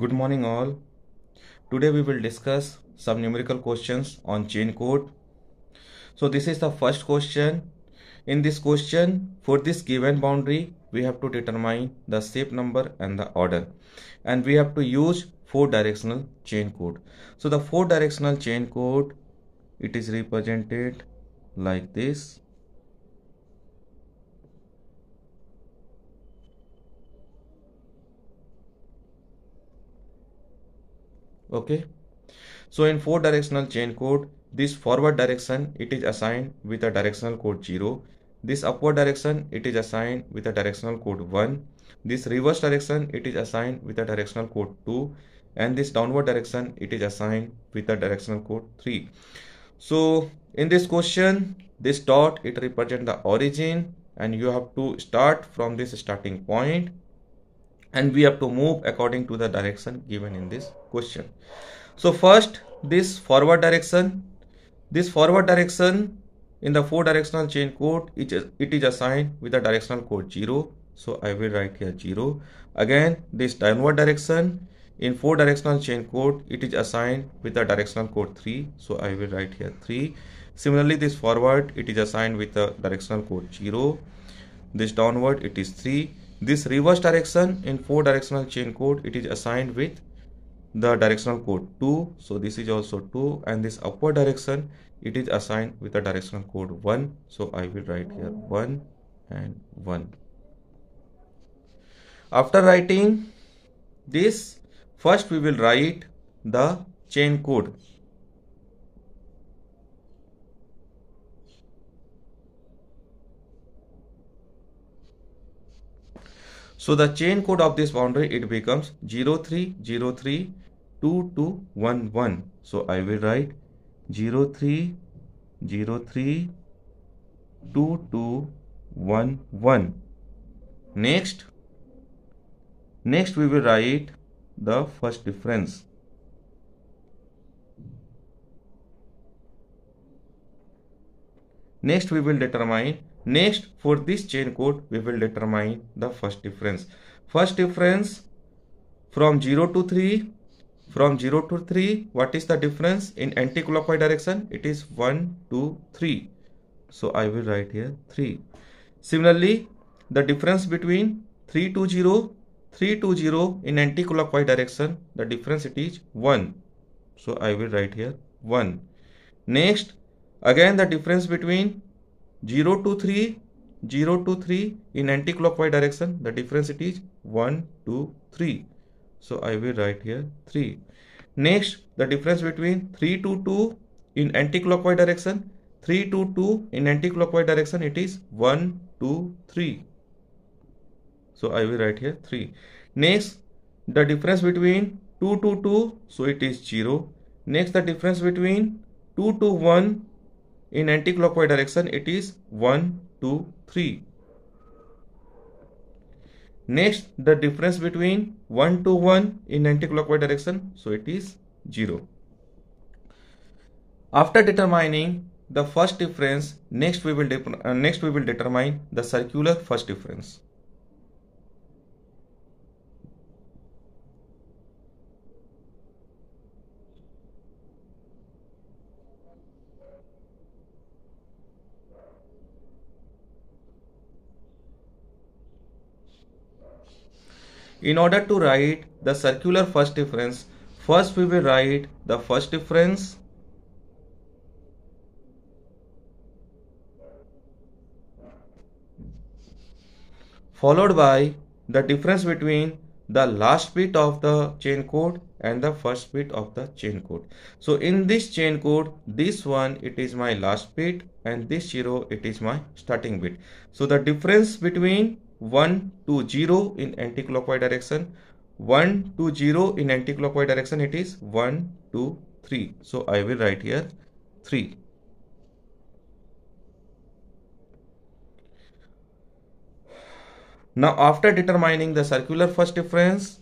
Good morning all. Today we will discuss some numerical questions on chain code. So this is the first question. In this question, for this given boundary, we have to determine the shape number and the order, and we have to use four directional chain code. So the four directional chain code, it is represented like this. Okay, so in four directional chain code, this forward direction, it is assigned with a directional code 0. This upward direction, it is assigned with a directional code 1. This reverse direction, it is assigned with a directional code 2. And this downward direction, it is assigned with a directional code 3. So in this question, this dot, it represents the origin, and you have to start from this starting point, and we have to move according to the direction given in this question. So first, this forward direction in the four directional chain code, it is assigned with a directional code 0. So I will write here 0. Again, this downward direction in four directional chain code, it is assigned with a directional code 3. So I will write here 3. Similarly, this forward, it is assigned with a directional code 0. This downward, it is 3. This reverse direction in four directional chain code, it is assigned with the directional code 2. So this is also 2, and this upward direction, it is assigned with a directional code 1. So I will write here 1 and 1. After writing this, first we will write the chain code. So the chain code of this boundary, it becomes 03032211. So I will write 03032211. Next we will write the first difference. Next, for this chain code, we will determine the first difference. First difference from 0 to 3, what is the difference? In anticlockwise direction, it is 1, 2, 3. So I will write here 3. Similarly, the difference between 3 to 0 in anticlockwise direction, the difference, it is 1. So I will write here 1. Next, again the difference between 0 to 3 in anticlockwise direction, the difference, it is 1 2 3. So I will write here 3. Next, the difference between 3 to 2 in anticlockwise direction, it is 1 2 3. So I will write here 3. Next, the difference between 2 to 2, so it is 0. Next, the difference between 2 to 1 in anticlockwise direction, it is 1, 2, 3. Next, the difference between 1 to 1 in anticlockwise direction, so it is 0. After determining the first difference, next we will determine the circular first difference. In order to write the circular first difference, first we will write the first difference. Followed by the difference between the last bit of the chain code and the first bit of the chain code. So in this chain code, this 1, it is my last bit, and this 0, it is my starting bit. So the difference between 1 to 0 in anticlockwise direction, 1 to 0 in anticlockwise direction, it is 1 2 3. So I will write here 3. Now, after determining the circular first difference,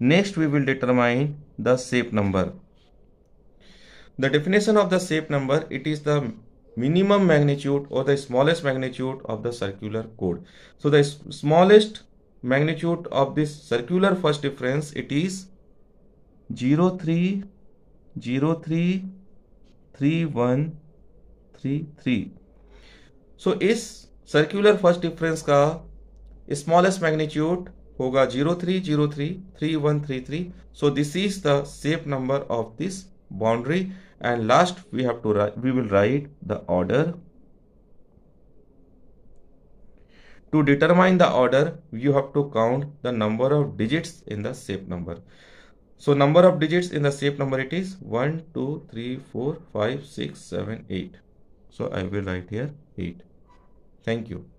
next we will determine the shape number. The definition of the shape number, it is the minimum magnitude or the smallest magnitude of the circular chord. So the smallest magnitude of this circular first difference, it is 0.3033133. So इस circular first difference का smallest magnitude होगा 0.3033133. So this is the shape number of this boundary. And last we will write the order. To determine the order, you have to count the number of digits in the shape number. So number of digits in the shape number, it is 1 2 3 4 5 6 7 8. So I will write here 8. Thank you.